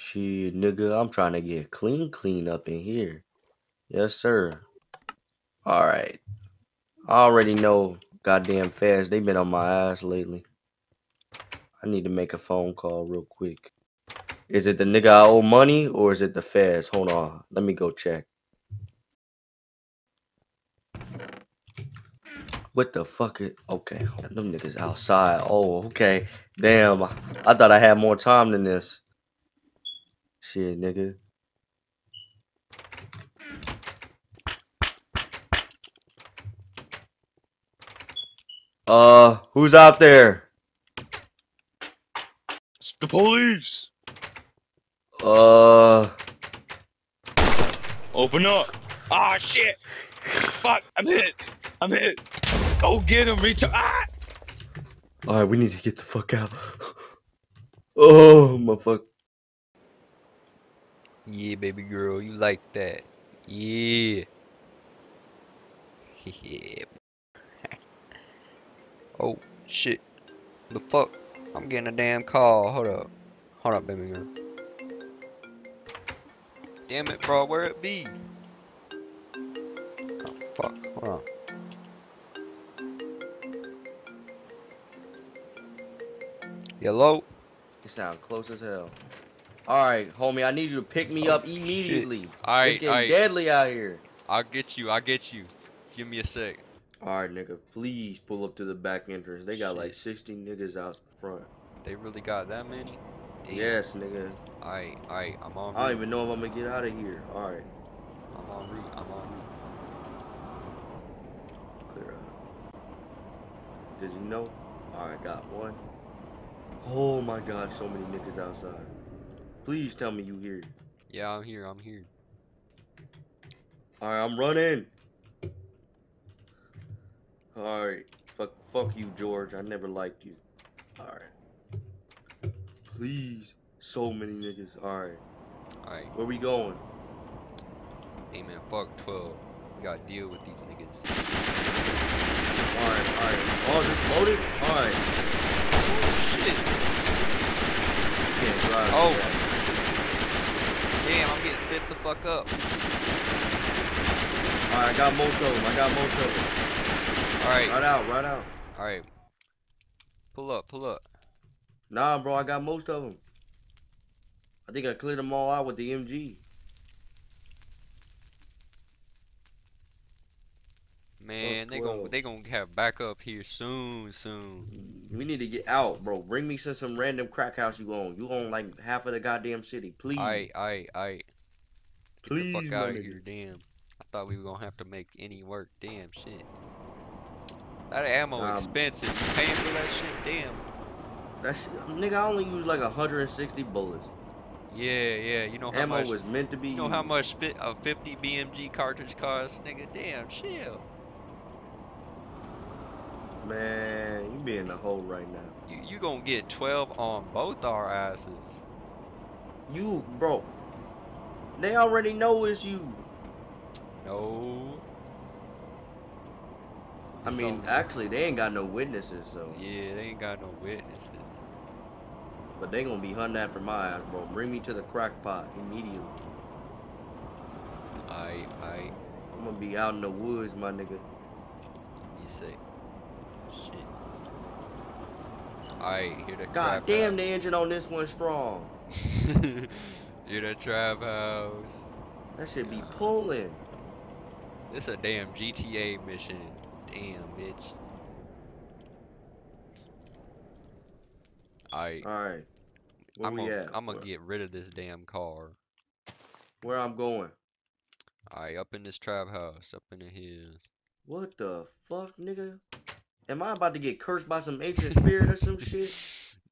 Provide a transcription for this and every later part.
Shit, nigga, I'm trying to get clean up in here. Yes, sir. All right. I already know goddamn fast. They've been on my ass lately. I need to make a phone call real quick. Is it the nigga I owe money or is it the fast? Hold on. Let me go check. What the fuck is... Okay. Them niggas outside. Oh, okay. Damn. I thought I had more time than this. Shit, nigga. Who's out there? It's the police. Open up. Ah, shit. Fuck, I'm hit. Go get him, reach him. Ah! Alright, we need to get the fuck out. Oh, my fuck. Yeah, baby girl, you like that. Yeah. Yeah. Oh, shit. The fuck? I'm getting a damn call. Hold up, baby girl. Damn it, bro. Where it be? Oh, fuck. Hold on. Hello? You sound close as hell. Alright, homie, I need you to pick me up immediately. Alright, it's getting deadly out here. I'll get you. Give me a sec. Alright, nigga, please pull up to the back entrance. They got like 60 niggas out front. They really got that many? Damn. Yes, nigga. Alright, I'm on route. I don't even know if I'm gonna get out of here. Alright. I'm on route. Clear up. Does he know? Alright, got one. Oh my god, so many niggas outside. Please tell me you here. Yeah, I'm here. Alright, I'm running. Alright. Fuck you, George. I never liked you. Alright. Please. So many niggas. Alright. Where we going? Hey man, fuck 12. We gotta deal with these niggas. Alright. Oh, is this loaded? Alright. Oh shit. Can't drive. Oh. Damn, I'm getting lit the fuck up. Alright, I got most of them. Alright. Right out. Alright. Pull up. Nah, bro, I got most of them. I think I cleared them all out with the MG. Man, they gonna have backup here soon. We need to get out, bro. Bring me some random crack house you own. You own like half of the goddamn city, please. Alright. Please, get the fuck out of here, damn. I thought we were gonna have to make any work, damn shit. That ammo expensive. You paying for that shit? Damn. That shit, nigga, I only use like 160 bullets. Yeah. You know how ammo much was meant to be. You know how much a 50 BMG cartridge costs, nigga? Damn, chill. Man, you be in the hole right now. You gonna get 12 on both our asses. You, bro. They already know it's you. No. I mean, actually, they ain't got no witnesses, so. Yeah, they ain't got no witnesses. But they gonna be hunting after my ass, bro. Bring me to the crackpot immediately. Aight. I'm gonna be out in the woods, my nigga. You say. Shit. Aight, hear the crap house. God damn, the engine on this one's strong. Hear the trap house. That shit be pulling. It's a damn GTA mission. Damn, bitch. Alright. I'm gonna get rid of this damn car. Where I'm going? Alright, up in this trap house, up in the hills. What the fuck, nigga? Am I about to get cursed by some ancient spirit or some shit?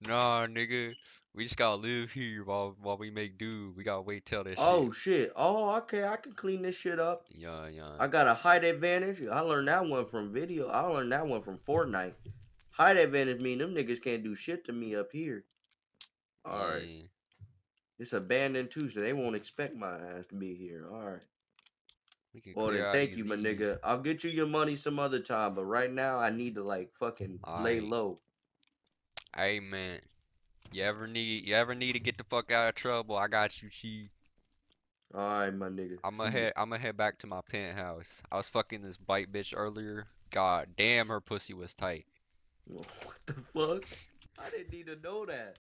Nah, nigga. We just gotta live here while we make do. We gotta wait till this shit. Oh, okay. I can clean this shit up. Yeah. I got a height advantage. I learned that one from video. I learned that one from Fortnite. Height advantage mean them niggas can't do shit to me up here. Alright. Yeah. It's abandoned too, so they won't expect my ass to be here. Alright. Well, then thank you, my nigga. I'll get you your money some other time, but right now I need to like fucking lay low. Hey, man. You ever need to get the fuck out of trouble, I got you, Chief. Alright, my nigga. I'ma head back to my penthouse. I was fucking this bite bitch earlier. God damn, her pussy was tight. What the fuck? I didn't need to know that.